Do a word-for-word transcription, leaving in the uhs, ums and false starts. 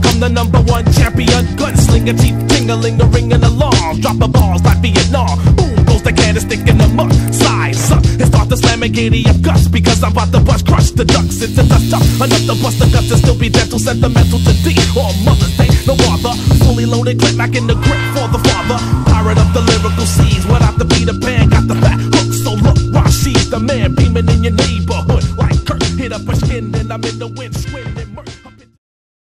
rock, I'm the number one champion. Gunslinger, teeth tingling, the ring and alarm. Drop the balls like Vietnam. Boom goes the cannon, stick in the muck. Size up and start the slamming, giddy up guts, because I'm about to bust, crush the ducks. It's a dust up, enough to bust the guts and still be dental, sentimental to D. Or Mother's Day, no bother. Fully loaded, clip back in the grip for the father. Pirate up the lyrical seas, without the Peter Pan, got the fat hook. So look, Rashi's the man beaming in your neighborhood. Like Kirk, hit up a skin, and I'm in the wind.